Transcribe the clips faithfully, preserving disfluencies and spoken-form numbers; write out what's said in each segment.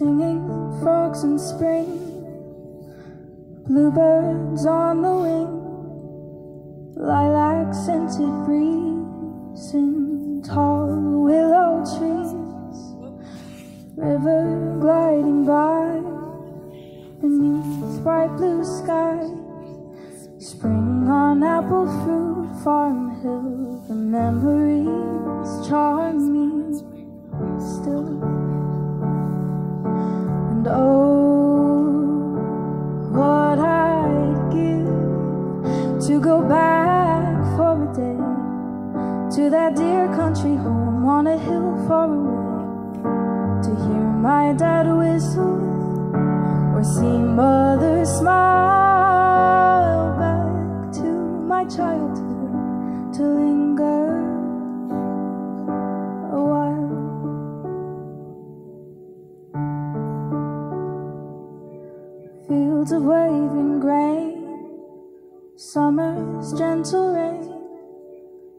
Singing frogs in spring, bluebirds on the wing, lilac-scented breeze in tall willow trees, river gliding by beneath bright blue sky, spring on apple fruit, farm hill, the memories charm me still. And oh, what I'd give to go back for a day to that dear country home on a hill far away, to hear my dad whistle or see mother smile, back to my childhood to linger a while. Fields of waving grain, summer's gentle rain,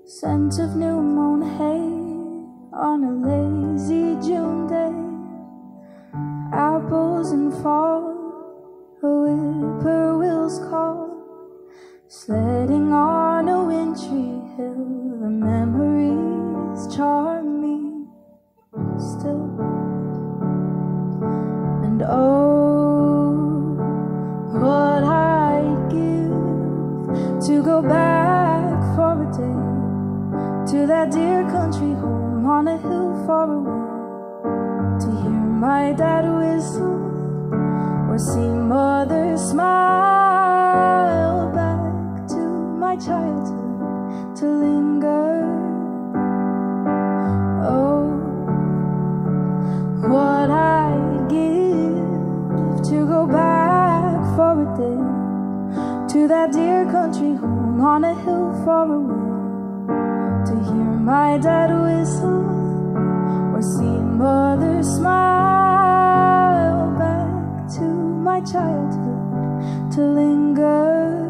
scent of new mown hay on a lazy June day, apples in fall, a whippoorwill's call, sledding on a wintry hill, the memories charm me still. And oh, what I'd give to go back for a day to that dear country home on a hill far away, to hear my dad whistle or see mother smile, back to my childhood to linger. Oh, what I'd give to go back for a day to that dear country home on a hill far away, to hear my dad whistle or see mother smile, back to my childhood to linger.